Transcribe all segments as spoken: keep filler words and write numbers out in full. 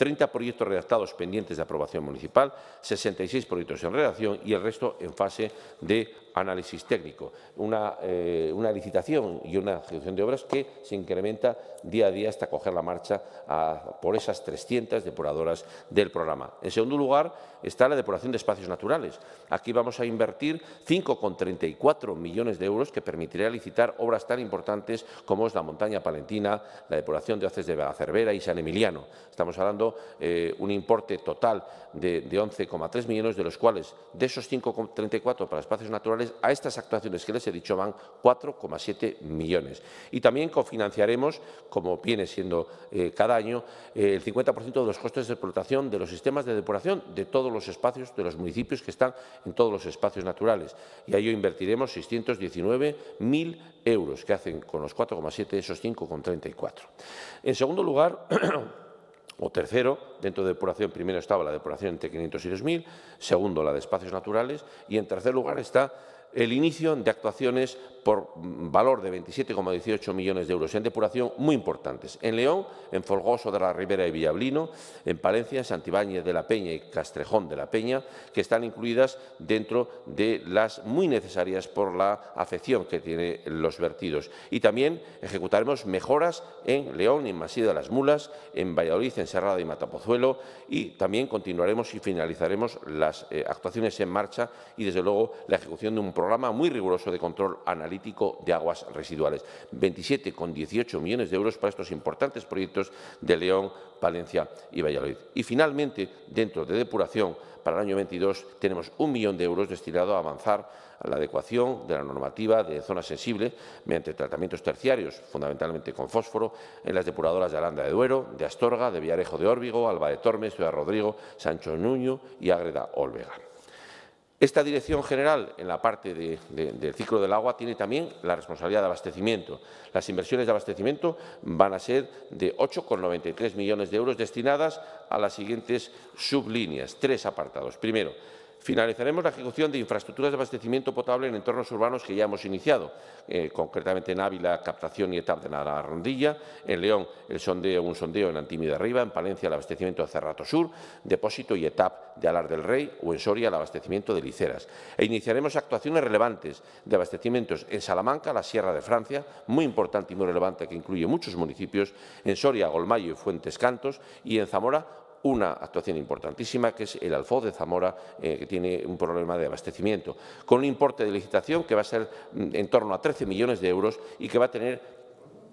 treinta proyectos redactados pendientes de aprobación municipal, sesenta y seis proyectos en redacción y el resto en fase de análisis técnico. Una, eh, una licitación y una ejecución de obras que se incrementa día a día hasta coger la marcha a, por esas trescientas depuradoras del programa. En segundo lugar está la depuración de espacios naturales. Aquí vamos a invertir cinco coma treinta y cuatro millones de euros que permitirá licitar obras tan importantes como es la Montaña Palentina, la depuración de Haces de Cervera y San Emiliano. Estamos hablando eh, un importe total de, de once coma tres millones, de los cuales de esos cinco coma treinta y cuatro para espacios naturales, a estas actuaciones que les he dicho van cuatro coma siete millones. Y también cofinanciaremos, como viene siendo eh, cada año, eh, el cincuenta por ciento de los costes de explotación de los sistemas de depuración de todos los espacios de los municipios que están en todos los espacios naturales. Y a ello invertiremos seiscientos diecinueve mil euros, que hacen con los cuatro coma siete esos cinco coma treinta y cuatro. En segundo lugar, o tercero, dentro de depuración, primero estaba la depuración entre quinientos y dos mil, segundo la de espacios naturales y en tercer lugar está el inicio de actuaciones por valor de veintisiete coma dieciocho millones de euros en depuración muy importantes. En León, en Folgoso de la Ribera y Villablino, en Palencia, en Santibáñez de la Peña y Castrejón de la Peña, que están incluidas dentro de las muy necesarias por la afección que tienen los vertidos. Y también ejecutaremos mejoras en León, en Masía de las Mulas, en Valladolid, en Serrada y Matapozuelo, y también continuaremos y finalizaremos las eh, actuaciones en marcha y, desde luego, la ejecución de un programa muy riguroso de control analítico de aguas residuales. veintisiete coma dieciocho millones de euros para estos importantes proyectos de León, Palencia y Valladolid. Y finalmente, dentro de depuración, para el año veintidós tenemos un millón de euros destinado a avanzar a la adecuación de la normativa de zona sensible mediante tratamientos terciarios, fundamentalmente con fósforo, en las depuradoras de Aranda de Duero, de Astorga, de Villarejo de Órbigo, Alba de Tormes, Ciudad Rodrigo, Sancho Nuño y Ágreda Olvega. Esta dirección general, en la parte de, de, del ciclo del agua, tiene también la responsabilidad de abastecimiento. Las inversiones de abastecimiento van a ser de ocho coma noventa y tres millones de euros destinadas a las siguientes sublíneas, tres apartados. Primero, finalizaremos la ejecución de infraestructuras de abastecimiento potable en entornos urbanos que ya hemos iniciado, eh, concretamente en Ávila, captación y etapa de Nava Arandilla, en León el sondeo, un sondeo en Antimio de Arriba, en Palencia el abastecimiento de Cerrato Sur, depósito y etapa de Alar del Rey o en Soria el abastecimiento de Liceras. E iniciaremos actuaciones relevantes de abastecimientos en Salamanca, la Sierra de Francia, muy importante y muy relevante que incluye muchos municipios, en Soria, Golmayo y Fuentes Cantos y en Zamora, una actuación importantísima que es el Alfoz de Zamora, eh, que tiene un problema de abastecimiento, con un importe de licitación que va a ser en torno a trece millones de euros y que va a tener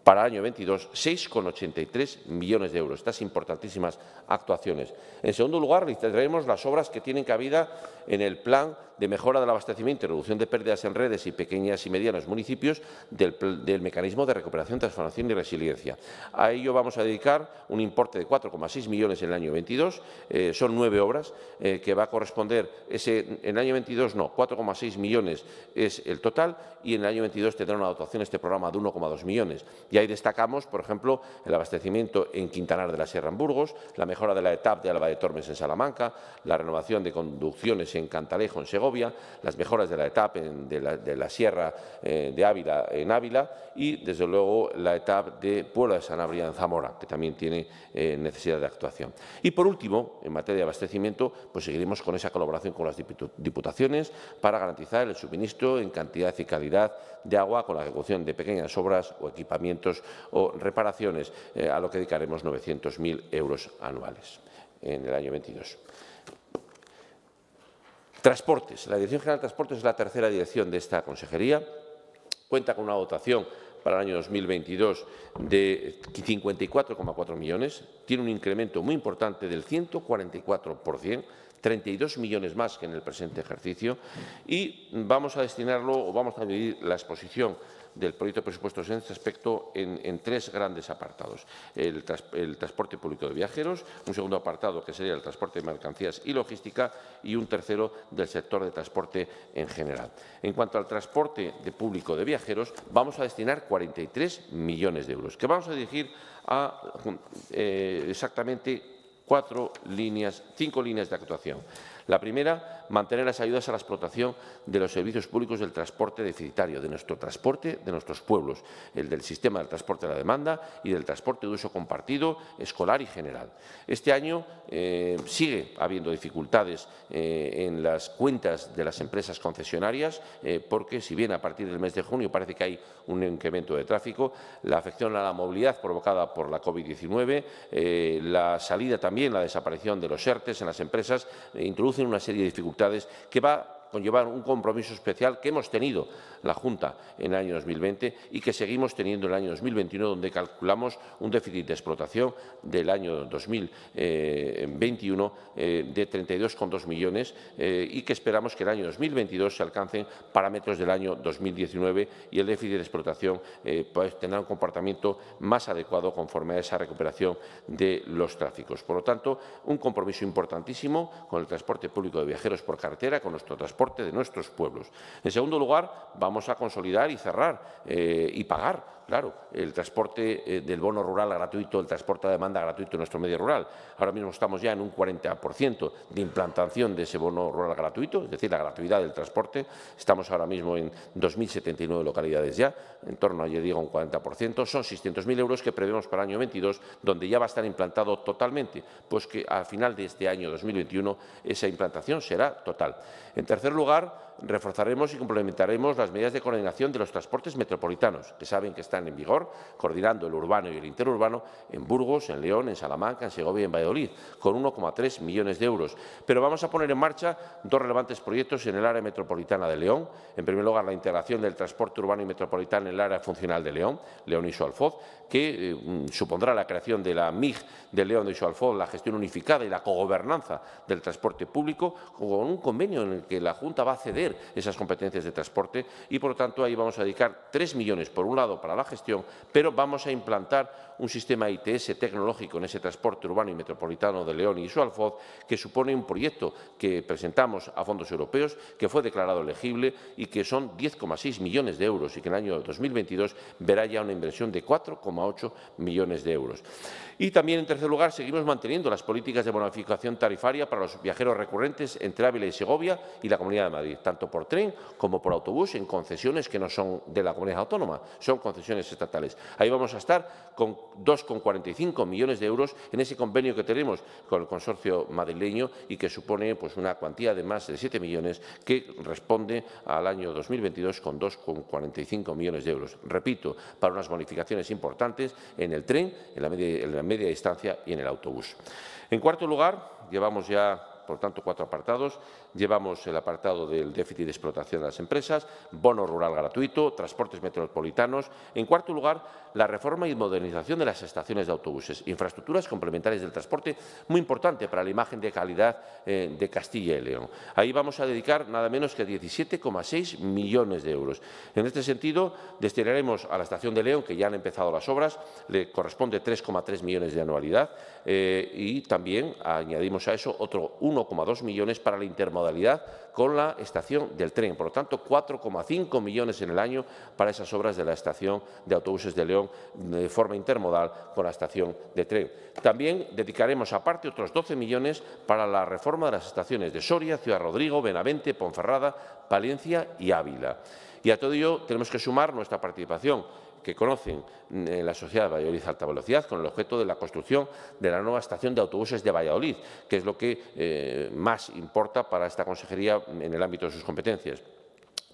para el año veintidós seis coma ochenta y tres millones de euros. Estas importantísimas actuaciones. En segundo lugar, licitaremos las obras que tienen cabida en el plan de mejora del abastecimiento y reducción de pérdidas en redes y pequeñas y medianos municipios del, del mecanismo de recuperación, transformación y resiliencia. A ello vamos a dedicar un importe de cuatro coma seis millones en el año veintidós, eh, son nueve obras eh, que va a corresponder, ese, en el año veintidós no, cuatro coma seis millones es el total y en el año veintidós tendrá una dotación este programa de uno coma dos millones. Y ahí destacamos, por ejemplo, el abastecimiento en Quintanar de la Sierra en Burgos, la mejora de la etapa de Alba de Tormes en Salamanca, la renovación de conducciones en Cantalejo en Segovia, las mejoras de la etapa de la, de la Sierra eh, de Ávila en Ávila y, desde luego, la etapa de Puebla de Sanabria en Zamora, que también tiene eh, necesidad de actuación. Y, por último, en materia de abastecimiento, pues seguiremos con esa colaboración con las diputaciones para garantizar el suministro en cantidad y calidad de agua con la ejecución de pequeñas obras o equipamientos o reparaciones, eh, a lo que dedicaremos novecientos mil euros anuales en el año veintidós. Transportes. La Dirección General de Transportes es la tercera dirección de esta consejería. Cuenta con una dotación para el año dos mil veintidós de cincuenta y cuatro coma cuatro millones. Tiene un incremento muy importante del ciento cuarenta y cuatro por ciento. treinta y dos millones más que en el presente ejercicio y vamos a destinarlo o vamos a dividir la exposición del proyecto de presupuestos en este aspecto en, en tres grandes apartados. El, trans, el transporte público de viajeros, un segundo apartado que sería el transporte de mercancías y logística y un tercero del sector de transporte en general. En cuanto al transporte de público de viajeros, vamos a destinar cuarenta y tres millones de euros que vamos a dirigir a eh, exactamente cuatro líneas, cinco líneas de actuación. La primera, mantener las ayudas a la explotación de los servicios públicos del transporte deficitario, de nuestro transporte, de nuestros pueblos, el del sistema del transporte a la demanda y del transporte de uso compartido, escolar y general. Este año eh, sigue habiendo dificultades eh, en las cuentas de las empresas concesionarias, eh, porque si bien a partir del mes de junio parece que hay un incremento de tráfico, la afección a la movilidad provocada por la COVID diecinueve, eh, la salida también, la desaparición de los ERTES en las empresas, eh, introduce una serie de dificultades que va a conllevar un compromiso especial que hemos tenido la Junta en el año dos mil veinte y que seguimos teniendo en el año dos mil veintiuno, donde calculamos un déficit de explotación del año dos mil veintiuno de treinta y dos coma dos millones y que esperamos que en el año dos mil veintidós se alcancen parámetros del año dos mil diecinueve y el déficit de explotación pues, tendrá un comportamiento más adecuado conforme a esa recuperación de los tráficos. Por lo tanto, un compromiso importantísimo con el transporte público de viajeros por carretera, con nuestro transporte de nuestros pueblos. En segundo lugar, vamos a consolidar y cerrar eh, y pagar, claro, el transporte eh, del bono rural gratuito, el transporte a demanda gratuito en nuestro medio rural. Ahora mismo estamos ya en un cuarenta por ciento de implantación de ese bono rural gratuito, es decir, la gratuidad del transporte. Estamos ahora mismo en dos mil setenta y nueve localidades ya, en torno a, ya digo, un cuarenta por ciento. Son seiscientos mil euros que prevemos para el año veintidós, donde ya va a estar implantado totalmente, pues que al final de este año dos mil veintiuno esa implantación será total. En tercer En tercer lugar, reforzaremos y complementaremos las medidas de coordinación de los transportes metropolitanos, que saben que están en vigor, coordinando el urbano y el interurbano en Burgos, en León, en Salamanca, en Segovia y en Valladolid, con uno coma tres millones de euros. Pero vamos a poner en marcha dos relevantes proyectos en el área metropolitana de León. En primer lugar, la integración del transporte urbano y metropolitano en el área funcional de León, León y su Alfoz, que eh, supondrá la creación de la M I G de León y su Alfoz, la gestión unificada y la cogobernanza del transporte público, con un convenio en el que la Junta va a ceder esas competencias de transporte y, por lo tanto, ahí vamos a dedicar tres millones, por un lado, para la gestión, pero vamos a implantar un sistema I T S tecnológico en ese transporte urbano y metropolitano de León y su Alfoz, que supone un proyecto que presentamos a fondos europeos, que fue declarado elegible y que son diez coma seis millones de euros y que en el año dos mil veintidós verá ya una inversión de cuatro coma ocho millones de euros. Y también, en tercer lugar, seguimos manteniendo las políticas de bonificación tarifaria para los viajeros recurrentes entre Ávila y Segovia y la Comunidad de Madrid, tanto por tren como por autobús, en concesiones que no son de la Comunidad Autónoma, son concesiones estatales. Ahí vamos a estar con dos coma cuarenta y cinco millones de euros en ese convenio que tenemos con el consorcio madrileño y que supone pues, una cuantía de más de siete millones que responde al año dos mil veintidós con dos coma cuarenta y cinco millones de euros. Repito, para unas bonificaciones importantes en el tren, en la media, en la media distancia y en el autobús. En cuarto lugar, llevamos ya, por tanto, cuatro apartados. Llevamos el apartado del déficit de explotación de las empresas, bono rural gratuito, transportes metropolitanos. En cuarto lugar, la reforma y modernización de las estaciones de autobuses, infraestructuras complementarias del transporte, muy importante para la imagen de calidad eh, de Castilla y León. Ahí vamos a dedicar nada menos que diecisiete coma seis millones de euros. En este sentido, destinaremos a la estación de León, que ya han empezado las obras, le corresponde tres coma tres millones de anualidad eh, y también añadimos a eso otro uno coma dos millones para la intermodalidad con la estación del tren. Por lo tanto, cuatro coma cinco millones en el año para esas obras de la estación de autobuses de León de forma intermodal con la estación de tren. También dedicaremos aparte otros doce millones para la reforma de las estaciones de Soria, Ciudad Rodrigo, Benavente, Ponferrada, Palencia y Ávila. Y a todo ello tenemos que sumar nuestra participación que conocen en la sociedad de Valladolid Alta Velocidad con el objeto de la construcción de la nueva estación de autobuses de Valladolid, que es lo que eh, más importa para esta consejería en el ámbito de sus competencias,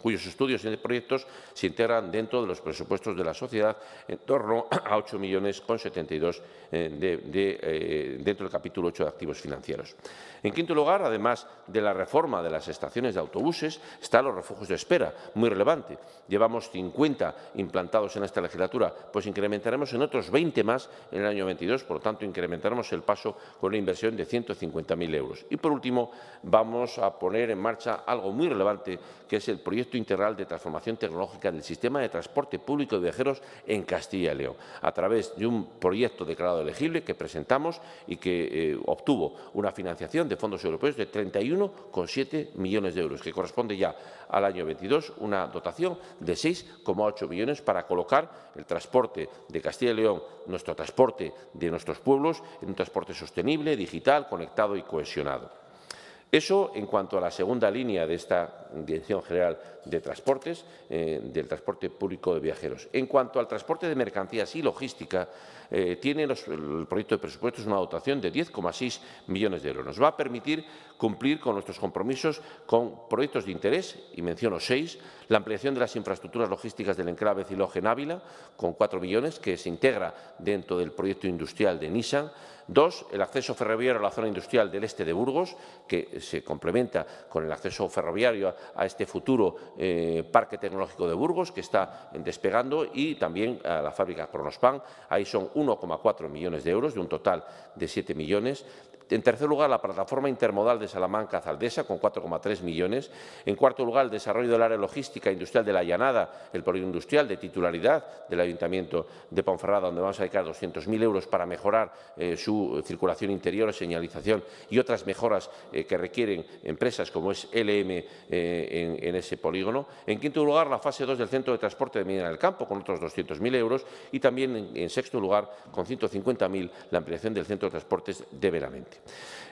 cuyos estudios y proyectos se integran dentro de los presupuestos de la sociedad en torno a ocho millones con setenta y dos eh, de, de, eh, dentro del capítulo ocho de activos financieros. En quinto lugar, además de la reforma de las estaciones de autobuses, están los refugios de espera, muy relevante. Llevamos cincuenta implantados en esta legislatura, pues incrementaremos en otros veinte más en el año veintidós, por lo tanto, incrementaremos el paso con una inversión de ciento cincuenta mil euros. Y por último, vamos a poner en marcha algo muy relevante, que es el proyecto proyecto integral de transformación tecnológica del sistema de transporte público de viajeros en Castilla y León, a través de un proyecto declarado elegible que presentamos y que eh, obtuvo una financiación de fondos europeos de treinta y uno coma siete millones de euros, que corresponde ya al año veintidós una dotación de seis coma ocho millones para colocar el transporte de Castilla y León, nuestro transporte de nuestros pueblos, en un transporte sostenible, digital, conectado y cohesionado. Eso en cuanto a la segunda línea de esta Dirección General de Transportes, eh, del transporte público de viajeros. En cuanto al transporte de mercancías y logística, eh, tiene los, el proyecto de presupuestos una dotación de diez coma seis millones de euros. Nos va a permitir cumplir con nuestros compromisos con proyectos de interés, y menciono seis, la ampliación de las infraestructuras logísticas del enclave Ciloje en Ávila, con cuatro millones, que se integra dentro del proyecto industrial de Nissan. Dos, el acceso ferroviario a la zona industrial del este de Burgos, que se complementa con el acceso ferroviario a este futuro eh, parque tecnológico de Burgos, que está despegando, y también a la fábrica Kronospan. Ahí son uno coma cuatro millones de euros, de un total de siete millones. En tercer lugar, la plataforma intermodal de Salamanca a Zaldesa, con cuatro coma tres millones. En cuarto lugar, el desarrollo del área logística industrial de La Llanada, el polígono industrial de titularidad del Ayuntamiento de Ponferrada, donde vamos a dedicar doscientos mil euros para mejorar eh, su circulación interior, señalización y otras mejoras eh, que requieren empresas como es L M eh, en, en ese polígono. En quinto lugar, la fase dos del Centro de Transporte de Medina del Campo, con otros doscientos mil euros. Y también, en, en sexto lugar, con ciento cincuenta mil, la ampliación del Centro de Transportes de Benavente.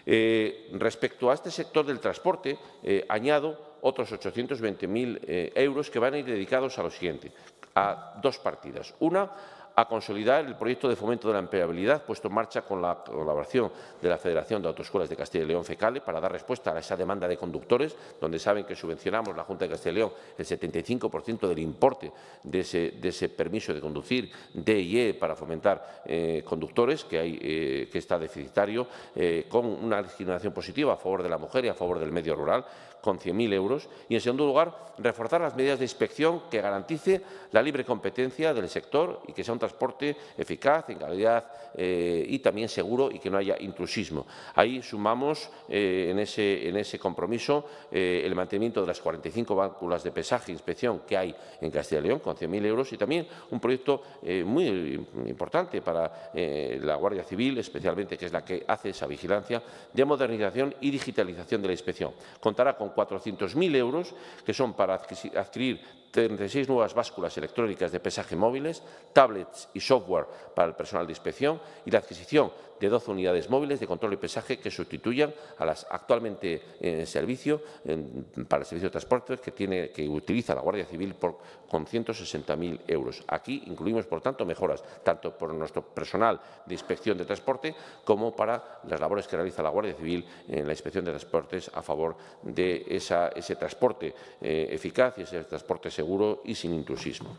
Eh, respecto a este sector del transporte, eh, añado otros ochocientos veinte mil eh, euros que van a ir dedicados a lo siguiente, a dos partidas. Una, a consolidar el proyecto de fomento de la empleabilidad puesto en marcha con la colaboración de la Federación de Autoescuelas de Castilla y León, FECALE, para dar respuesta a esa demanda de conductores, donde saben que subvencionamos la Junta de Castilla y León el setenta y cinco por ciento del importe de ese, de ese permiso de conducir D I E para fomentar eh, conductores, que, hay, eh, que está deficitario, eh, con una discriminación positiva a favor de la mujer y a favor del medio rural, con cien mil euros. Y, en segundo lugar, reforzar las medidas de inspección que garantice la libre competencia del sector y que sea un transporte eficaz, en calidad eh, y también seguro, y que no haya intrusismo. Ahí sumamos eh, en, ese, en ese compromiso eh, el mantenimiento de las cuarenta y cinco válvulas de pesaje e inspección que hay en Castilla y León, con cien mil euros, y también un proyecto eh, muy importante para eh, la Guardia Civil, especialmente, que es la que hace esa vigilancia, de modernización y digitalización de la inspección. Contará con cuatrocientos mil euros, que son para adquirir treinta y seis nuevas básculas electrónicas de pesaje móviles, tablets y software para el personal de inspección, y la adquisición de doce unidades móviles de control y pesaje que sustituyan a las actualmente en servicio, en, para el servicio de transporte que, tiene, que utiliza la Guardia Civil por, con ciento sesenta mil euros. Aquí incluimos, por tanto, mejoras tanto por nuestro personal de inspección de transporte como para las labores que realiza la Guardia Civil en la inspección de transportes a favor de esa, ese transporte eh, eficaz y ese transporte seguro y sin intrusismo.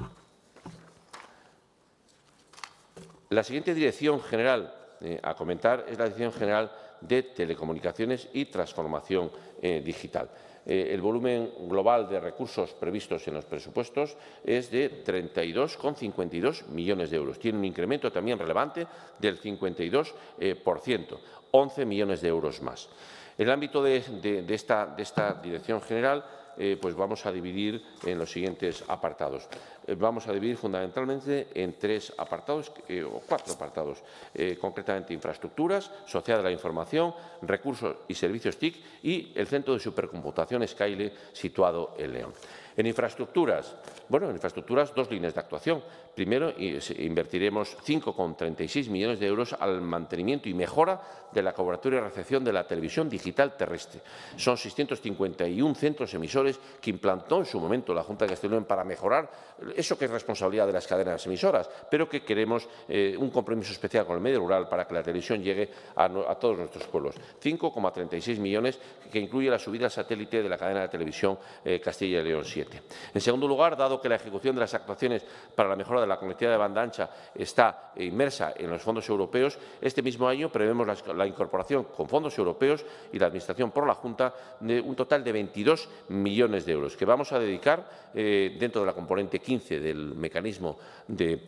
La siguiente dirección general a comentar es la Dirección General de Telecomunicaciones y Transformación eh, Digital. Eh, el volumen global de recursos previstos en los presupuestos es de treinta y dos coma cincuenta y dos millones de euros. Tiene un incremento también relevante del cincuenta y dos por ciento, eh, once millones de euros más. En el ámbito de, de, de, esta, de esta Dirección General, Eh, pues vamos a dividir en los siguientes apartados. Eh, vamos a dividir fundamentalmente en tres apartados, eh, o cuatro apartados, eh, concretamente infraestructuras, sociedad de la información, recursos y servicios TIC y el centro de supercomputación SCAYLE situado en León. En infraestructuras, bueno, en infraestructuras dos líneas de actuación. Primero, invertiremos cinco coma treinta y seis millones de euros al mantenimiento y mejora de la cobertura y recepción de la televisión digital terrestre. Son seiscientos cincuenta y uno centros emisores que implantó en su momento la Junta de Castilla y León para mejorar eso que es responsabilidad de las cadenas emisoras, pero que queremos eh, un compromiso especial con el medio rural para que la televisión llegue a, a todos nuestros pueblos. cinco coma treinta y seis millones que incluye la subida al satélite de la cadena de televisión eh, Castilla y León siete. En segundo lugar, dado que la ejecución de las actuaciones para la mejora de la conectividad de banda ancha está inmersa en los fondos europeos, este mismo año prevemos la, la incorporación con fondos europeos y la Administración por la Junta de un total de veintidós millones de euros que vamos a dedicar eh, dentro de la componente quince del mecanismo de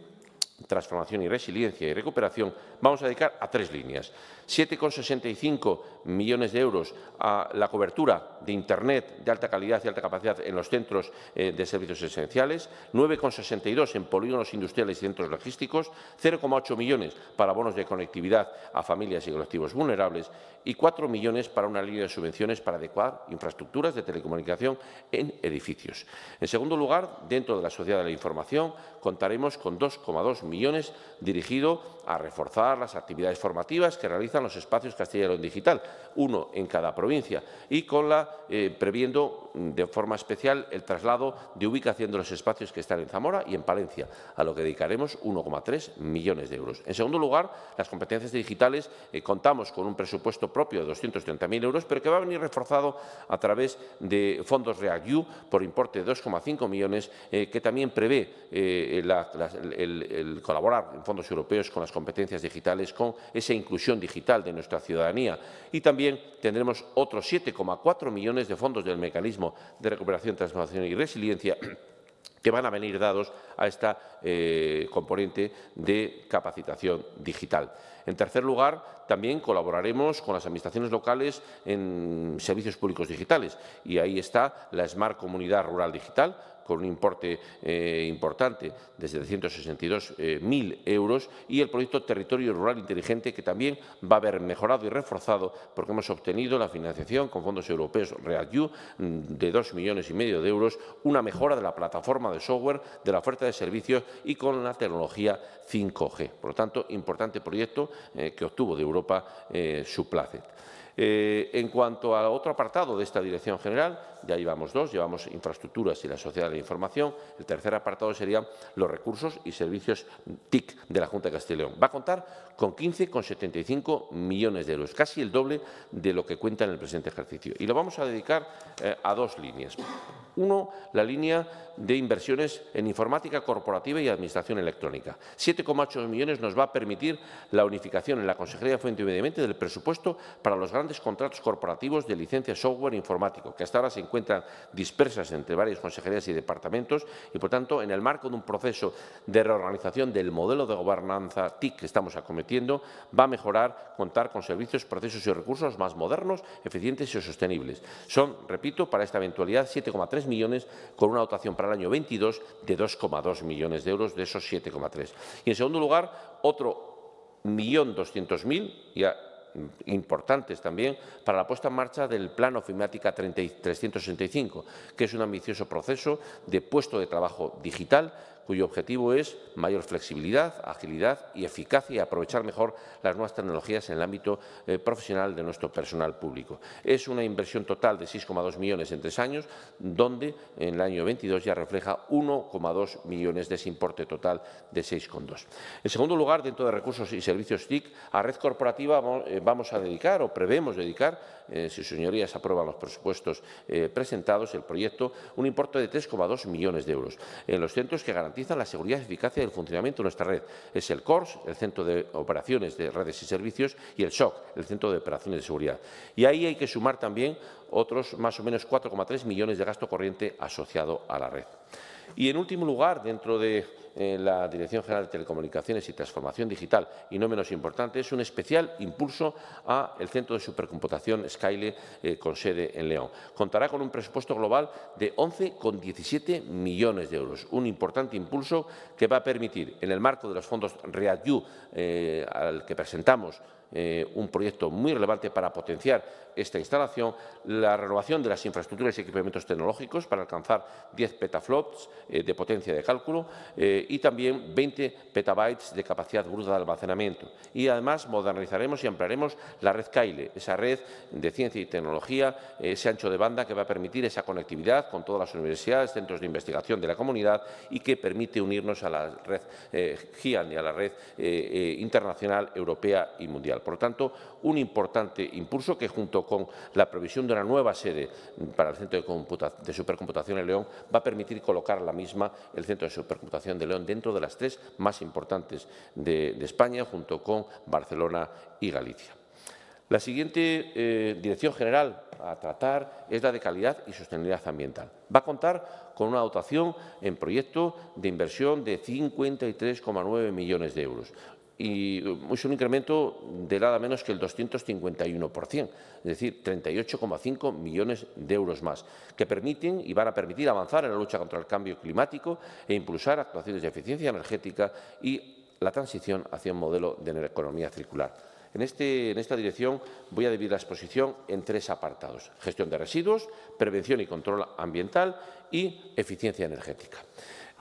transformación y resiliencia y recuperación, vamos a dedicar a tres líneas. siete coma sesenta y cinco millones de euros a la cobertura de Internet de alta calidad y alta capacidad en los centros eh, de servicios esenciales, nueve coma sesenta y dos en polígonos industriales y centros logísticos, cero coma ocho millones para bonos de conectividad a familias y colectivos vulnerables y cuatro millones para una línea de subvenciones para adecuar infraestructuras de telecomunicación en edificios. En segundo lugar, dentro de la Sociedad de la Información, contaremos con dos coma dos millones dirigido a reforzar las actividades formativas que realizan los espacios Castilla y León Digital, uno en cada provincia, y con la eh, previendo de forma especial el traslado de ubicación de los espacios que están en Zamora y en Palencia, a lo que dedicaremos uno coma tres millones de euros. En segundo lugar, las competencias digitales, eh, contamos con un presupuesto propio de doscientos treinta mil euros, pero que va a venir reforzado a través de fondos REACT-EU por importe de dos coma cinco millones, eh, que también prevé eh, la, la, el, el colaborar en fondos europeos con las competencias digitales, con esa inclusión digital de nuestra ciudadanía. Y también tendremos otros siete coma cuatro millones de fondos del mecanismo de recuperación, transformación y resiliencia, que van a venir dados a esta eh, componente de capacitación digital. En tercer lugar, también colaboraremos con las administraciones locales en servicios públicos digitales, y ahí está la Smart Comunidad Rural Digital, con un importe eh, importante de setecientos sesenta y dos mil eh, euros, y el proyecto Territorio Rural Inteligente, que también va a haber mejorado y reforzado, porque hemos obtenido la financiación con fondos europeos REACT-EU de dos millones y medio de euros, una mejora de la plataforma de software, de la oferta de servicios y con la tecnología cinco G. Por lo tanto, importante proyecto eh, que obtuvo de Europa eh, su placer. Eh, en cuanto a otro apartado de esta dirección general, ya llevamos dos, llevamos infraestructuras y la sociedad de la información. El tercer apartado serían los recursos y servicios T I C de la Junta de Castilla y León. Va a contar con quince coma setenta y cinco millones de euros, casi el doble de lo que cuenta en el presente ejercicio. Y lo vamos a dedicar eh, a dos líneas. Uno, la línea de inversiones en informática corporativa y administración electrónica. siete coma ocho millones nos va a permitir la unificación en la Consejería de Fuente y Medio Ambiente del presupuesto para los grandes contratos corporativos de licencia software informático, que hasta ahora se encuentran dispersas entre varias consejerías y departamentos, y por tanto, en el marco de un proceso de reorganización del modelo de gobernanza T I C que estamos acometiendo, va a mejorar contar con servicios, procesos y recursos más modernos, eficientes y sostenibles. Son, repito, para esta eventualidad siete coma tres millones, con una dotación para el año veintidós de dos coma dos millones de euros de esos siete coma tres. Y en segundo lugar, otro millón doscientos mil, ya importantes también, para la puesta en marcha del Plan Ofimática trescientos sesenta y cinco, que es un ambicioso proceso de puesto de trabajo digital, cuyo objetivo es mayor flexibilidad, agilidad y eficacia y aprovechar mejor las nuevas tecnologías en el ámbito eh, profesional de nuestro personal público. Es una inversión total de seis coma dos millones en tres años, donde en el año veintidós ya refleja uno coma dos millones de ese importe total de seis coma dos. En segundo lugar, dentro de recursos y servicios T I C, a red corporativa vamos a dedicar o prevemos dedicar, eh, si señorías aprueban los presupuestos eh, presentados, el proyecto, un importe de tres coma dos millones de euros en los centros que garantizan la seguridad y eficacia del funcionamiento de nuestra red. Es el C O R S, el Centro de Operaciones de Redes y Servicios, y el S O C, el Centro de Operaciones de Seguridad. Y ahí hay que sumar también otros más o menos cuatro coma tres millones de gasto corriente asociado a la red. Y, en último lugar, dentro de eh, la Dirección General de Telecomunicaciones y Transformación Digital, y no menos importante, es un especial impulso al Centro de Supercomputación SCAYLE, eh, con sede en León. Contará con un presupuesto global de once coma diecisiete millones de euros, un importante impulso que va a permitir, en el marco de los fondos REACT-EU, eh, al que presentamos, Eh, un proyecto muy relevante para potenciar esta instalación, la renovación de las infraestructuras y equipamientos tecnológicos para alcanzar diez petaflops eh, de potencia de cálculo eh, y también veinte petabytes de capacidad bruta de almacenamiento. Y, además, modernizaremos y ampliaremos la red SCAYLE, esa red de ciencia y tecnología, eh, ese ancho de banda que va a permitir esa conectividad con todas las universidades, centros de investigación de la comunidad y que permite unirnos a la red eh, GIAN y a la red eh, eh, internacional, europea y mundial. Por lo tanto, un importante impulso que, junto con la previsión de una nueva sede para el Centro de, de Supercomputación de León, va a permitir colocar la misma, el Centro de Supercomputación de León, dentro de las tres más importantes de, de España, junto con Barcelona y Galicia. La siguiente eh, dirección general a tratar es la de calidad y sostenibilidad ambiental. Va a contar con una dotación en proyecto de inversión de cincuenta y tres coma nueve millones de euros. Y es un incremento de nada menos que el doscientos cincuenta y uno por ciento, es decir, treinta y ocho coma cinco millones de euros más, que permiten y van a permitir avanzar en la lucha contra el cambio climático e impulsar actuaciones de eficiencia energética y la transición hacia un modelo de economía circular. En, este, en esta dirección voy a dividir la exposición en tres apartados: gestión de residuos, prevención y control ambiental y eficiencia energética.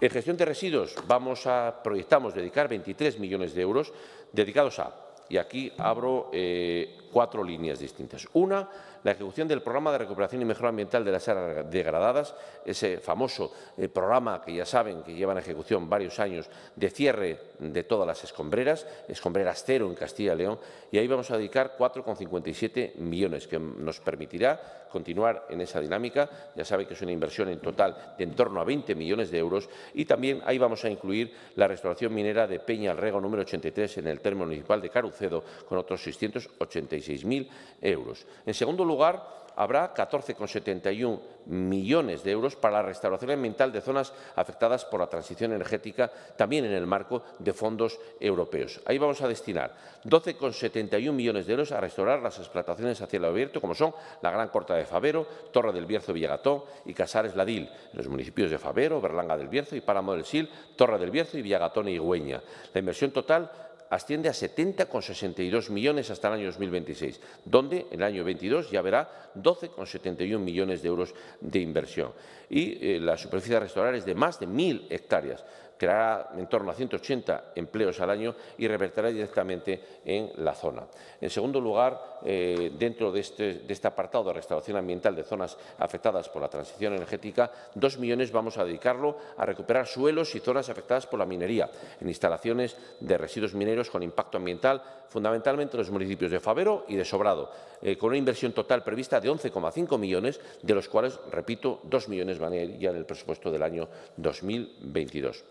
En gestión de residuos vamos a, proyectamos dedicar veintitrés millones de euros dedicados a, y aquí abro eh, cuatro líneas distintas. Una, la ejecución del programa de recuperación y mejora ambiental de las áreas degradadas, ese famoso eh, programa que ya saben que lleva en ejecución varios años de cierre de todas las escombreras, escombreras cero en Castilla y León, y ahí vamos a dedicar cuatro coma cincuenta y siete millones, que nos permitirá continuar en esa dinámica. Ya saben que es una inversión en total de en torno a veinte millones de euros, y también ahí vamos a incluir la restauración minera de Peña al Rego número ochenta y tres en el término municipal de Carucedo con otros seiscientos ochenta y seis mil euros. En segundo lugar, lugar, habrá catorce coma setenta y uno millones de euros para la restauración ambiental de zonas afectadas por la transición energética, también en el marco de fondos europeos. Ahí vamos a destinar doce coma setenta y uno millones de euros a restaurar las explotaciones a cielo abierto, como son la Gran Corta de Fabero, Torre del Bierzo Villagatón y Casares Ladil, en los municipios de Fabero, Berlanga del Bierzo y Páramo del Sil, Torre del Bierzo y Villagatón y Higüeña. La inversión total asciende a setenta coma sesenta y dos millones hasta el año dos mil veintiséis, donde en el año veintidós ya verá doce coma setenta y uno millones de euros de inversión. Y eh, la superficie a restaurar es de más de mil hectáreas, creará en torno a ciento ochenta empleos al año y revertirá directamente en la zona. En segundo lugar, eh, dentro de este, de este apartado de restauración ambiental de zonas afectadas por la transición energética, dos millones vamos a dedicarlo a recuperar suelos y zonas afectadas por la minería, en instalaciones de residuos mineros con impacto ambiental, fundamentalmente en los municipios de Fabero y de Sobrado, eh, con una inversión total prevista de once coma cinco millones, de los cuales, repito, dos millones van a ir ya en el presupuesto del año dos mil veintidós.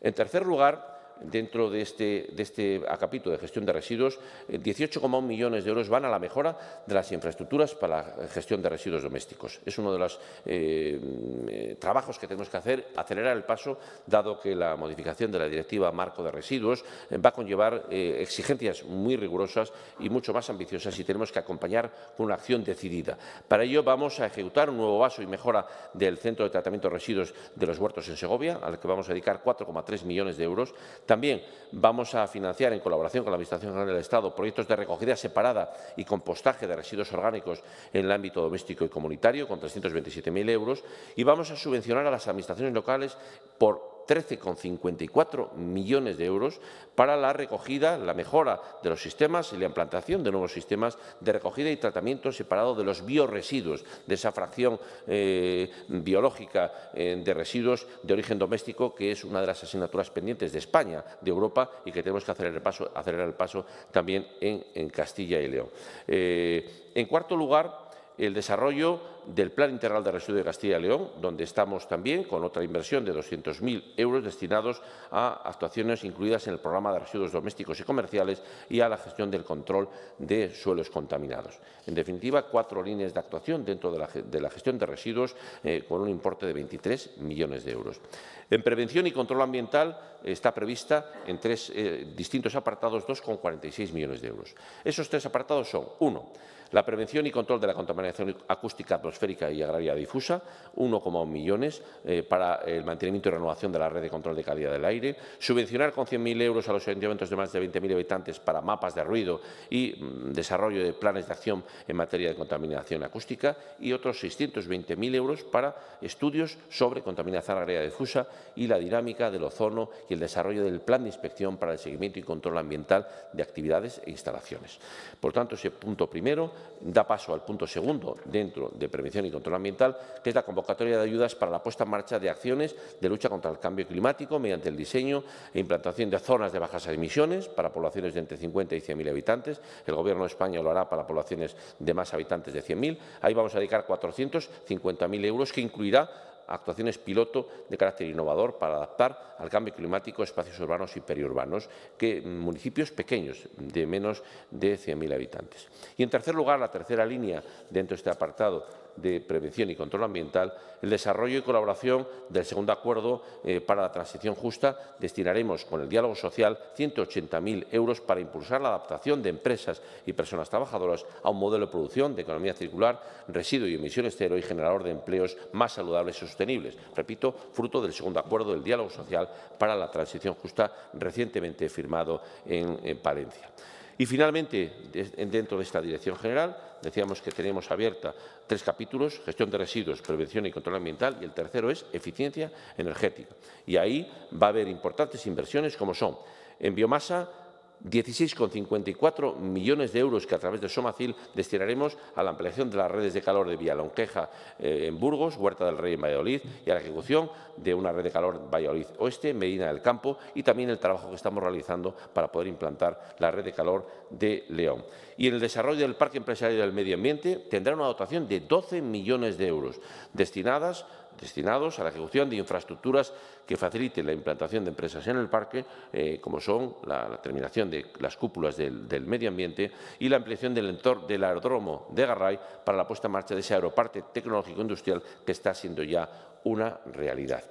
En tercer lugar, dentro de este, de este capítulo de gestión de residuos, dieciocho coma uno millones de euros van a la mejora de las infraestructuras para la gestión de residuos domésticos. Es uno de los eh, trabajos que tenemos que hacer, acelerar el paso, dado que la modificación de la directiva marco de residuos va a conllevar eh, exigencias muy rigurosas y mucho más ambiciosas, y tenemos que acompañar con una acción decidida. Para ello vamos a ejecutar un nuevo vaso y mejora del centro de tratamiento de residuos de los Huertos en Segovia, al que vamos a dedicar cuatro coma tres millones de euros. También vamos a financiar, en colaboración con la Administración General del Estado, proyectos de recogida separada y compostaje de residuos orgánicos en el ámbito doméstico y comunitario, con trescientos veintisiete mil euros, y vamos a subvencionar a las administraciones locales por trece coma cincuenta y cuatro millones de euros para la recogida, la mejora de los sistemas y la implantación de nuevos sistemas de recogida y tratamiento separado de los bioresiduos, de esa fracción eh, biológica eh, de residuos de origen doméstico, que es una de las asignaturas pendientes de España, de Europa, y que tenemos que acelerar el paso, acelerar el paso también en, en Castilla y León. Eh, en cuarto lugar, el desarrollo del Plan Integral de Residuos de Castilla y León, donde estamos también con otra inversión de doscientos mil euros destinados a actuaciones incluidas en el programa de residuos domésticos y comerciales y a la gestión del control de suelos contaminados. En definitiva, cuatro líneas de actuación dentro de la, de la gestión de residuos eh, con un importe de veintitrés millones de euros. En prevención y control ambiental eh, está prevista en tres eh, distintos apartados dos coma cuarenta y seis millones de euros. Esos tres apartados son: uno, la prevención y control de la contaminación acústica, atmosférica y agraria difusa, uno coma uno millones eh, para el mantenimiento y renovación de la red de control de calidad del aire, subvencionar con cien mil euros a los ayuntamientos de más de veinte mil habitantes para mapas de ruido y mm, desarrollo de planes de acción en materia de contaminación acústica, y otros seiscientos veinte mil euros para estudios sobre contaminación agraria difusa y la dinámica del ozono y el desarrollo del plan de inspección para el seguimiento y control ambiental de actividades e instalaciones. Por tanto, ese punto primero da paso al punto segundo dentro de prevención y control ambiental, que es la convocatoria de ayudas para la puesta en marcha de acciones de lucha contra el cambio climático mediante el diseño e implantación de zonas de bajas emisiones para poblaciones de entre cincuenta y cien mil habitantes. El Gobierno de España lo hará para poblaciones de más habitantes de cien mil. Ahí vamos a dedicar cuatrocientos cincuenta mil euros, que incluirá actuaciones piloto de carácter innovador para adaptar al cambio climático espacios urbanos y periurbanos, que municipios pequeños de menos de cien mil habitantes. Y en tercer lugar, la tercera línea dentro de este apartado de prevención y control ambiental, el desarrollo y colaboración del segundo acuerdo eh, para la transición justa. Destinaremos con el diálogo social ciento ochenta mil euros para impulsar la adaptación de empresas y personas trabajadoras a un modelo de producción de economía circular, residuo y emisiones cero y generador de empleos más saludables y sostenibles. Repito, fruto del segundo acuerdo del diálogo social para la transición justa recientemente firmado en, en Palencia. Y finalmente, dentro de esta Dirección General, decíamos que tenemos abierta tres capítulos: gestión de residuos, prevención y control ambiental, y el tercero es eficiencia energética. Y ahí va a haber importantes inversiones como son en biomasa, dieciséis coma cincuenta y cuatro millones de euros que a través de Somacil destinaremos a la ampliación de las redes de calor de Villalonqueja eh, en Burgos, Huerta del Rey en Valladolid y a la ejecución de una red de calor Valladolid Oeste, Medina del Campo, y también el trabajo que estamos realizando para poder implantar la red de calor de León. Y en el desarrollo del Parque Empresarial del Medio Ambiente tendrá una dotación de doce millones de euros destinadas destinados a la ejecución de infraestructuras que faciliten la implantación de empresas en el parque, eh, como son la, la terminación de las cúpulas del, del medio ambiente y la ampliación del entorno del aeródromo de Garray para la puesta en marcha de ese aeroparque tecnológico-industrial que está siendo ya una realidad.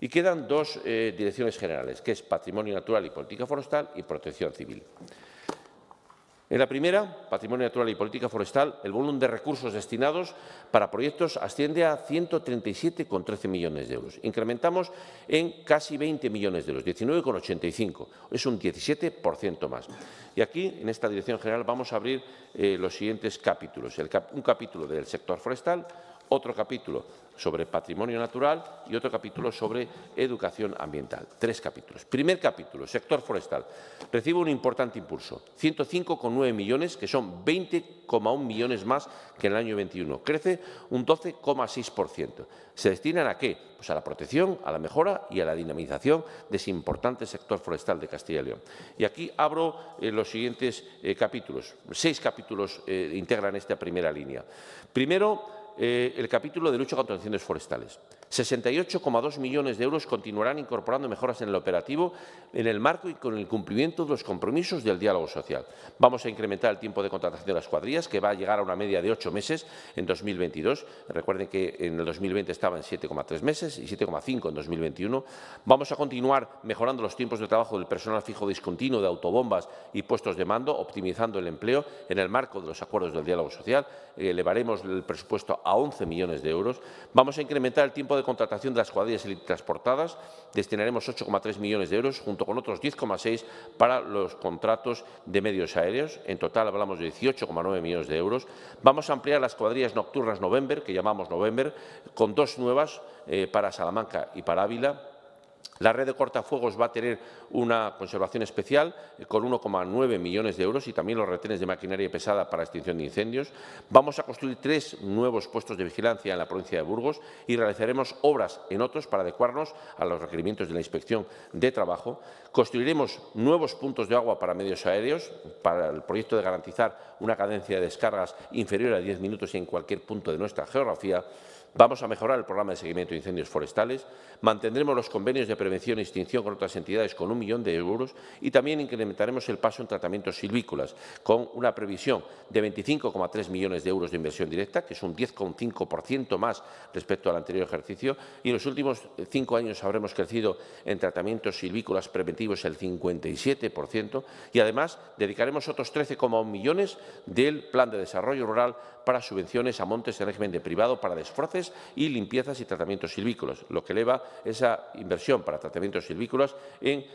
Y quedan dos eh, direcciones generales, que es Patrimonio Natural y Política Forestal y Protección Civil. En la primera, Patrimonio Natural y Política Forestal, el volumen de recursos destinados para proyectos asciende a ciento treinta y siete coma trece millones de euros. Incrementamos en casi veinte millones de euros, diecinueve coma ochenta y cinco, es un diecisiete por ciento más. Y aquí, en esta Dirección General, vamos a abrir eh, los siguientes capítulos. El cap- un capítulo del sector forestal, otro capítulo sobre patrimonio natural y otro capítulo sobre educación ambiental. Tres capítulos. Primer capítulo, sector forestal. Recibe un importante impulso, ciento cinco coma nueve millones, que son veinte coma uno millones más que en el año veintiuno. Crece un doce coma seis por ciento. ¿Se destinan a qué? Pues a la protección, a la mejora y a la dinamización de ese importante sector forestal de Castilla y León. Y aquí abro eh, los siguientes eh, capítulos. Seis capítulos eh, integran esta primera línea. Primero, Eh, el capítulo de lucha contra incendios forestales. sesenta y ocho coma dos millones de euros continuarán incorporando mejoras en el operativo en el marco y con el cumplimiento de los compromisos del diálogo social. Vamos a incrementar el tiempo de contratación de las cuadrillas, que va a llegar a una media de ocho meses en dos mil veintidós. Recuerden que en el dos mil veinte estaba en siete coma tres meses y siete coma cinco en dos mil veintiuno. Vamos a continuar mejorando los tiempos de trabajo del personal fijo discontinuo de autobombas y puestos de mando, optimizando el empleo en el marco de los acuerdos del diálogo social. Eh, elevaremos el presupuesto a once millones de euros. Vamos a incrementar el tiempo de contratación de las cuadrillas transportadas. Destinaremos ocho coma tres millones de euros, junto con otros diez coma seis para los contratos de medios aéreos. En total hablamos de dieciocho coma nueve millones de euros. Vamos a ampliar las cuadrillas nocturnas November, que llamamos November, con dos nuevas eh, para Salamanca y para Ávila. La red de cortafuegos va a tener una conservación especial con uno coma nueve millones de euros y también los retenes de maquinaria pesada para extinción de incendios. Vamos a construir tres nuevos puestos de vigilancia en la provincia de Burgos y realizaremos obras en otros para adecuarnos a los requerimientos de la Inspección de Trabajo. Construiremos nuevos puntos de agua para medios aéreos para el proyecto de garantizar una cadencia de descargas inferior a diez minutos en cualquier punto de nuestra geografía. Vamos a mejorar el programa de seguimiento de incendios forestales, mantendremos los convenios de prevención y extinción con otras entidades con un millón de euros y también incrementaremos el paso en tratamientos silvícolas con una previsión de veinticinco coma tres millones de euros de inversión directa, que es un diez coma cinco por ciento más respecto al anterior ejercicio, y en los últimos cinco años habremos crecido en tratamientos silvícolas preventivos el cincuenta y siete por ciento y además dedicaremos otros trece coma uno millones del Plan de Desarrollo Rural para subvenciones a montes en régimen de privado para desfroces y limpiezas y tratamientos silvícolas, lo que eleva esa inversión para tratamientos silvícolas en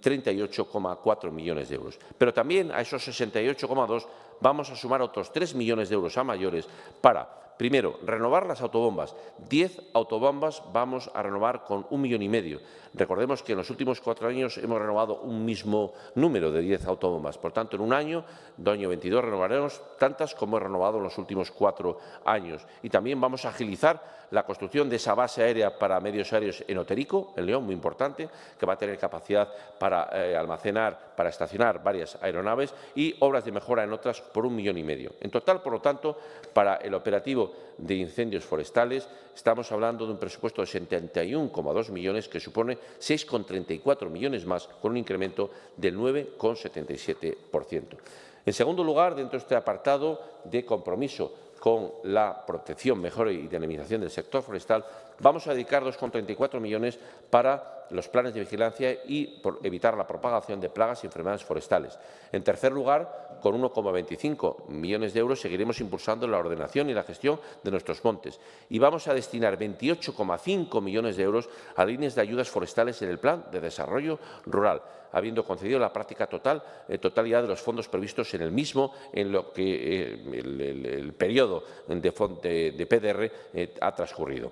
treinta y ocho coma cuatro millones de euros. Pero también a esos sesenta y ocho coma dos vamos a sumar otros tres millones de euros a mayores para… Primero, renovar las autobombas. diez autobombas vamos a renovar con un millón y medio. Recordemos que en los últimos cuatro años hemos renovado un mismo número de diez autobombas. Por tanto, en un año, de año veintidós, renovaremos tantas como he renovado en los últimos cuatro años. Y también vamos a agilizar la construcción de esa base aérea para medios aéreos en Oterico, en León, muy importante. importante, que va a tener capacidad para eh, almacenar, para estacionar varias aeronaves, y obras de mejora en otras por un millón y medio. En total, por lo tanto, para el operativo de incendios forestales estamos hablando de un presupuesto de setenta y uno coma dos millones, que supone seis coma treinta y cuatro millones más, con un incremento del nueve coma setenta y siete por ciento. En segundo lugar, dentro de este apartado de compromiso con la protección, mejora y dinamización del sector forestal, vamos a dedicar dos coma treinta y cuatro millones para los planes de vigilancia y por evitar la propagación de plagas y enfermedades forestales. En tercer lugar, con uno coma veinticinco millones de euros seguiremos impulsando la ordenación y la gestión de nuestros montes, y vamos a destinar veintiocho coma cinco millones de euros a líneas de ayudas forestales en el Plan de Desarrollo Rural, habiendo concedido la práctica total, eh, totalidad de los fondos previstos en el mismo, en lo que eh, el, el, el periodo de, de, de P D R eh, ha transcurrido.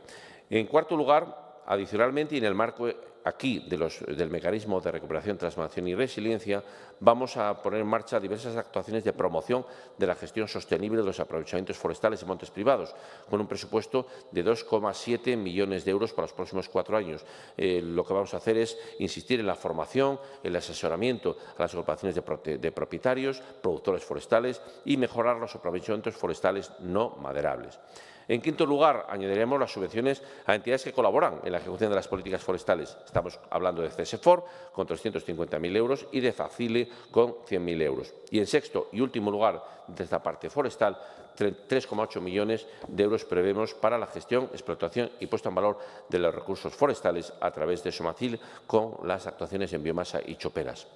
En cuarto lugar, adicionalmente, y en el marco aquí de los, del mecanismo de recuperación, transformación y resiliencia, vamos a poner en marcha diversas actuaciones de promoción de la gestión sostenible de los aprovechamientos forestales y montes privados, con un presupuesto de dos coma siete millones de euros para los próximos cuatro años. Eh, lo que vamos a hacer es insistir en la formación, el asesoramiento a las agrupaciones de, de propietarios, productores forestales, y mejorar los aprovechamientos forestales no maderables. En quinto lugar, añadiremos las subvenciones a entidades que colaboran en la ejecución de las políticas forestales. Estamos hablando de C S F O R con trescientos cincuenta mil euros y de FACILE con cien mil euros. Y en sexto y último lugar, de esta parte forestal, tres coma ocho millones de euros prevemos para la gestión, explotación y puesta en valor de los recursos forestales a través de Somacil, con las actuaciones en biomasa y choperas.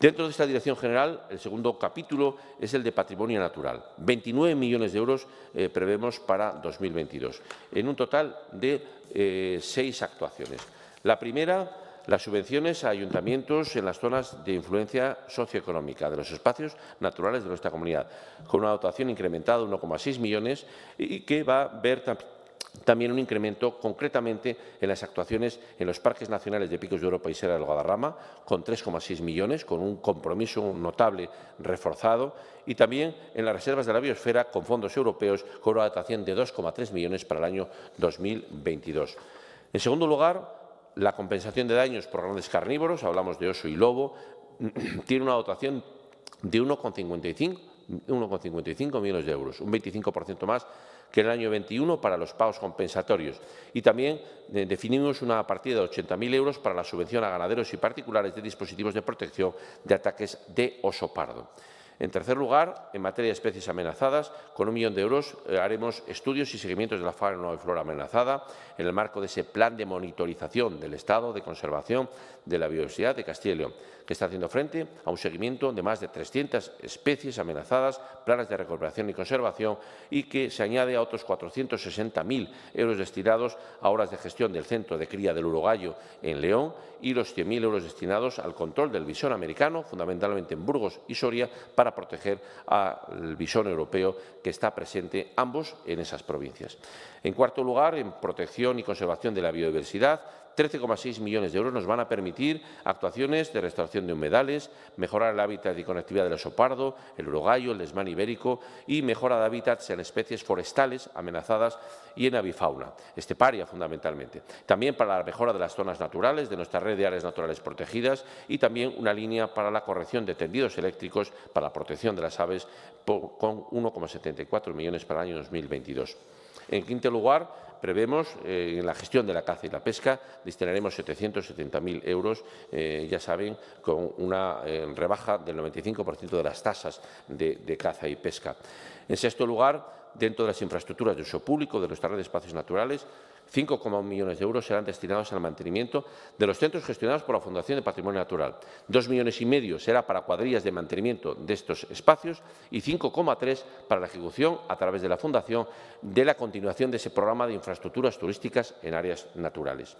Dentro de esta dirección general, el segundo capítulo es el de patrimonio natural. veintinueve millones de euros eh, prevemos para dos mil veintidós, en un total de eh, seis actuaciones. La primera, las subvenciones a ayuntamientos en las zonas de influencia socioeconómica de los espacios naturales de nuestra comunidad, con una dotación incrementada de uno coma seis millones y que va a ver también También un incremento concretamente en las actuaciones en los parques nacionales de Picos de Europa y Sierra del Guadarrama, con tres coma seis millones, con un compromiso notable reforzado, y también en las reservas de la biosfera con fondos europeos, con una dotación de dos coma tres millones para el año dos mil veintidós. En segundo lugar, la compensación de daños por grandes carnívoros, hablamos de oso y lobo, tiene una dotación de uno coma cincuenta y cinco millones de euros, un veinticinco por ciento más que en el año veintiuno para los pagos compensatorios. Y también eh, definimos una partida de ochenta mil euros para la subvención a ganaderos y particulares de dispositivos de protección de ataques de oso pardo. En tercer lugar, en materia de especies amenazadas, con un millón de euros eh, haremos estudios y seguimientos de la fauna y flora amenazada en el marco de ese plan de monitorización del estado de conservación de la biodiversidad de Castilla y León, que está haciendo frente a un seguimiento de más de trescientas especies amenazadas, planes de recuperación y conservación, y que se añade a otros cuatrocientos sesenta mil euros destinados a horas de gestión del centro de cría del Urogallo en León, y los cien mil euros destinados al control del visón americano, fundamentalmente en Burgos y Soria, para a proteger al visón europeo, que está presente ambos en esas provincias. En cuarto lugar, en protección y conservación de la biodiversidad, trece coma seis millones de euros nos van a permitir actuaciones de restauración de humedales, mejorar el hábitat y conectividad del oso pardo, el urogallo, el desmán ibérico, y mejora de hábitats en especies forestales amenazadas y en avifauna, esteparia fundamentalmente. También para la mejora de las zonas naturales, de nuestra red de áreas naturales protegidas, y también una línea para la corrección de tendidos eléctricos para la protección de las aves, con uno coma setenta y cuatro millones para el año dos mil veintidós. En quinto lugar, prevemos eh, en la gestión de la caza y la pesca, destinaremos setecientos setenta mil euros, eh, ya saben, con una eh, rebaja del noventa y cinco por ciento de las tasas de, de caza y pesca. En sexto lugar, dentro de las infraestructuras de uso público de nuestra red de espacios naturales, cinco coma uno millones de euros serán destinados al mantenimiento de los centros gestionados por la Fundación de Patrimonio Natural. dos millones y medio será para cuadrillas de mantenimiento de estos espacios y cinco coma tres para la ejecución a través de la Fundación de la continuación de ese programa de infraestructuras turísticas en áreas naturales.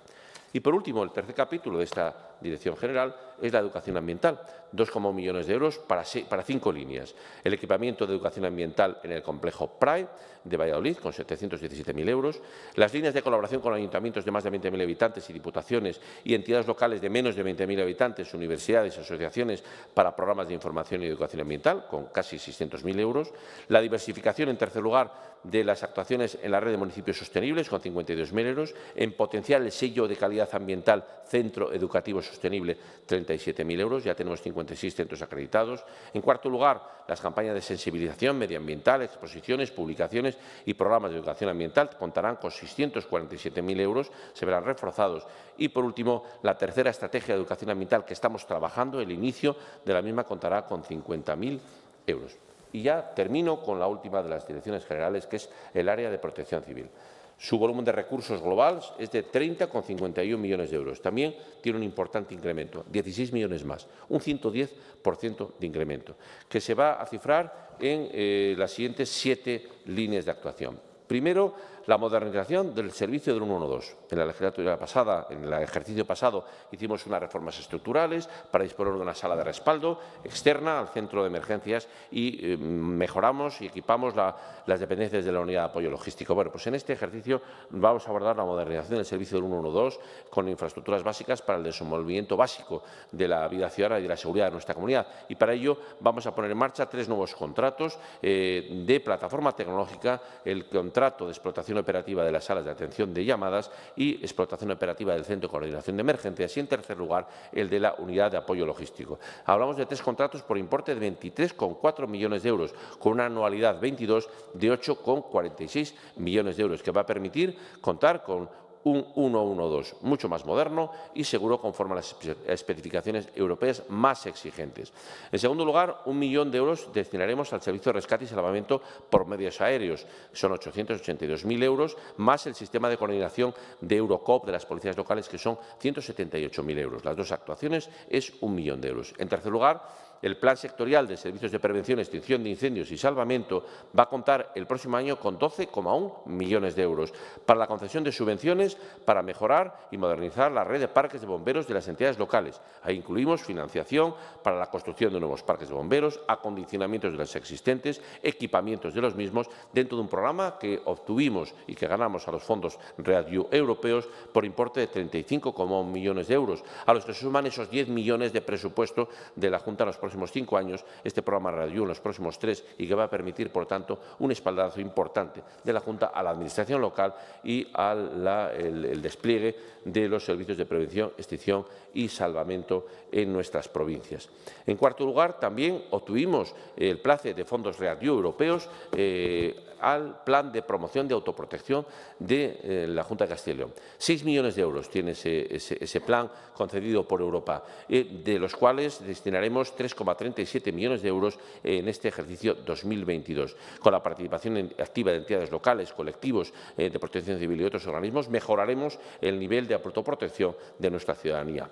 Y por último, el tercer capítulo de esta Dirección General es la educación ambiental, dos coma uno millones de euros para, para cinco líneas. El equipamiento de educación ambiental en el complejo PRAE de Valladolid, con setecientos diecisiete mil euros. Las líneas de colaboración con ayuntamientos de más de veinte mil habitantes y diputaciones y entidades locales de menos de veinte mil habitantes, universidades y asociaciones para programas de información y educación ambiental, con casi seiscientos mil euros. La diversificación, en tercer lugar, de las actuaciones en la red de municipios sostenibles, con cincuenta y dos mil euros. En potenciar el sello de calidad ambiental Centro Educativo Sostenible, treinta y siete mil euros. Ya tenemos cincuenta y seis centros acreditados. En cuarto lugar, las campañas de sensibilización medioambiental, exposiciones, publicaciones y programas de educación ambiental contarán con seiscientos cuarenta y siete mil euros, se verán reforzados. Y, por último, la tercera estrategia de educación ambiental que estamos trabajando, el inicio de la misma, contará con cincuenta mil euros. Y ya termino con la última de las direcciones generales, que es el área de protección civil. Su volumen de recursos globales es de treinta coma cincuenta y un millones de euros. También tiene un importante incremento, dieciséis millones más, un ciento diez por ciento de incremento, que se va a cifrar en eh, las siguientes siete líneas de actuación. Primero, la modernización del servicio del ciento doce. En la legislatura pasada, en el ejercicio pasado, hicimos unas reformas estructurales para disponer de una sala de respaldo externa al centro de emergencias y eh, mejoramos y equipamos la, las dependencias de la unidad de apoyo logístico. Bueno, pues en este ejercicio vamos a abordar la modernización del servicio del ciento doce con infraestructuras básicas para el desenvolvimiento básico de la vida ciudadana y de la seguridad de nuestra comunidad. Y para ello vamos a poner en marcha tres nuevos contratos eh, de plataforma tecnológica, el contrato de explotación operativa de las salas de atención de llamadas y explotación operativa del Centro de Coordinación de Emergencias y, en tercer lugar, el de la Unidad de Apoyo Logístico. Hablamos de tres contratos por importe de veintitrés coma cuatro millones de euros, con una anualidad veintidós de ocho coma cuarenta y seis millones de euros, que va a permitir contar con un ciento doce mucho más moderno y seguro conforme a las especificaciones europeas más exigentes. En segundo lugar, un millón de euros destinaremos al servicio de rescate y salvamento por medios aéreos. Son ochocientos ochenta y dos mil euros, más el sistema de coordinación de Eurocop de las policías locales, que son ciento setenta y ocho mil euros. Las dos actuaciones es un millón de euros. En tercer lugar, el Plan Sectorial de Servicios de Prevención, Extinción de Incendios y Salvamento va a contar el próximo año con doce coma uno millones de euros para la concesión de subvenciones para mejorar y modernizar la red de parques de bomberos de las entidades locales. Ahí incluimos financiación para la construcción de nuevos parques de bomberos, acondicionamientos de los existentes, equipamientos de los mismos, dentro de un programa que obtuvimos y que ganamos a los fondos REACT-EU europeos por importe de treinta y cinco coma uno millones de euros, a los que se suman esos diez millones de presupuesto de la Junta en los próximos cinco años, este programa REACT-EU en los próximos tres, y que va a permitir, por tanto, un espaldarazo importante de la Junta a la Administración local y al despliegue de los servicios de prevención, extinción y salvamento en nuestras provincias. En cuarto lugar, también obtuvimos el place de fondos REACT-EU europeos eh, al plan de promoción de autoprotección de eh, la Junta de Castilla y León. Seis millones de euros tiene ese, ese, ese plan concedido por Europa, eh, de los cuales destinaremos tres coma treinta y siete millones de euros eh, en este ejercicio dos mil veintidós. Con la participación en, activa de entidades locales, colectivos eh, de protección civil y otros organismos, mejoraremos el nivel de autoprotección de nuestra ciudadanía.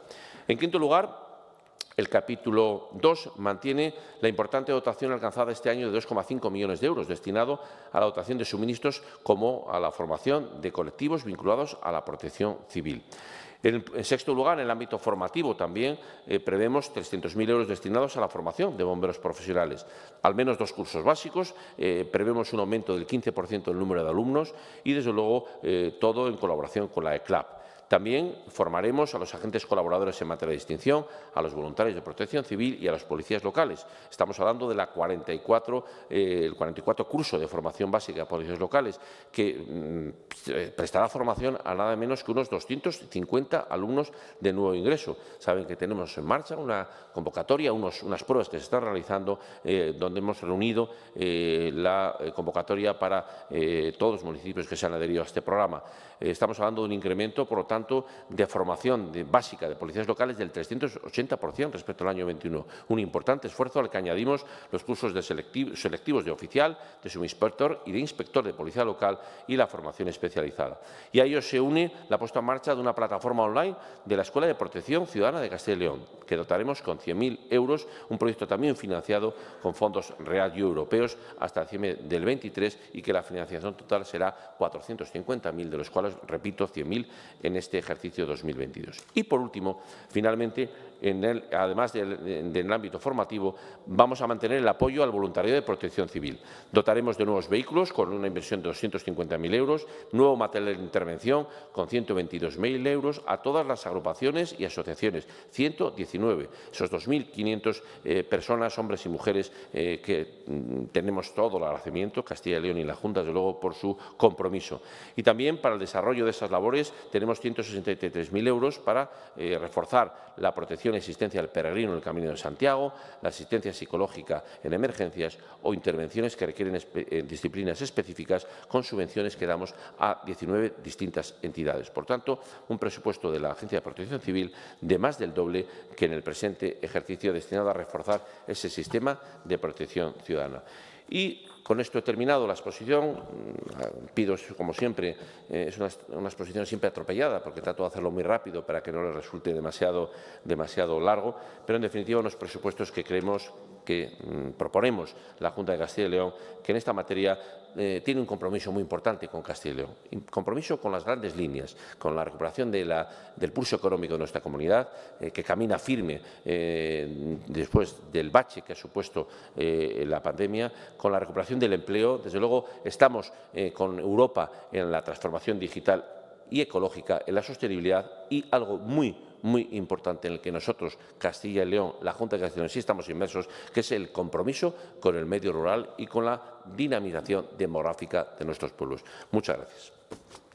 En quinto lugar, el capítulo dos mantiene la importante dotación alcanzada este año de dos coma cinco millones de euros, destinado a la dotación de suministros como a la formación de colectivos vinculados a la protección civil. En sexto lugar, en el ámbito formativo también eh, prevemos trescientos mil euros destinados a la formación de bomberos profesionales. Al menos dos cursos básicos, eh, prevemos un aumento del quince por ciento del número de alumnos y, desde luego, eh, todo en colaboración con la ECLAP. También formaremos a los agentes colaboradores en materia de extinción, a los voluntarios de protección civil y a los policías locales. Estamos hablando de la cuarenta y cuatro, eh, el cuarenta y cuatro curso de formación básica de policías locales, que mmm, prestará formación a nada menos que unos doscientos cincuenta alumnos de nuevo ingreso. Saben que tenemos en marcha una convocatoria, unos, unas pruebas que se están realizando, eh, donde hemos reunido eh, la convocatoria para eh, todos los municipios que se han adherido a este programa. Eh, estamos hablando de un incremento, por lo tanto, de formación de básica de policías locales del trescientos ochenta por ciento respecto al año veintiuno. Un importante esfuerzo al que añadimos los cursos de selectivo, selectivos de oficial, de subinspector y de inspector de policía local y la formación especializada. Y a ello se une la puesta en marcha de una plataforma online de la Escuela de Protección Ciudadana de Castilla y León, que dotaremos con cien mil euros, un proyecto también financiado con fondos REACT-EU europeos hasta diciembre del veintitrés, y que la financiación total será cuatrocientos cincuenta mil, de los cuales, repito, cien mil en este este ejercicio dos mil veintidós. Y, por último, finalmente, en el, además del, en el ámbito formativo, vamos a mantener el apoyo al voluntariado de protección civil. Dotaremos de nuevos vehículos con una inversión de doscientos cincuenta mil euros, nuevo material de intervención con ciento veintidós mil euros a todas las agrupaciones y asociaciones, ciento diecinueve, esos dos mil quinientos eh, personas, hombres y mujeres, eh, que mm, tenemos todo el agradecimiento, Castilla y León y la Junta, desde luego, por su compromiso. Y también para el desarrollo de esas labores tenemos ciento sesenta y tres mil euros para eh, reforzar la protección la asistencia al peregrino en el Camino de Santiago, la asistencia psicológica en emergencias o intervenciones que requieren espe- disciplinas específicas, con subvenciones que damos a diecinueve distintas entidades. Por tanto, un presupuesto de la Agencia de Protección Civil de más del doble que en el presente ejercicio, destinado a reforzar ese sistema de protección ciudadana. Y con esto he terminado la exposición. Pido, como siempre, eh, es una, una exposición siempre atropellada, porque trato de hacerlo muy rápido para que no les resulte demasiado, demasiado largo, pero en definitiva unos presupuestos que creemos que mm, proponemos la Junta de Castilla y León, que en esta materia eh, tiene un compromiso muy importante con Castilla y León, un compromiso con las grandes líneas, con la recuperación de la, del pulso económico de nuestra comunidad, eh, que camina firme eh, después del bache que ha supuesto eh, la pandemia, con la recuperación del empleo. Desde luego, estamos eh, con Europa en la transformación digital y ecológica, en la sostenibilidad, y algo muy muy importante en el que nosotros, Castilla y León, la Junta de Castilla y León, sí estamos inmersos, que es el compromiso con el medio rural y con la dinamización demográfica de nuestros pueblos. Muchas gracias.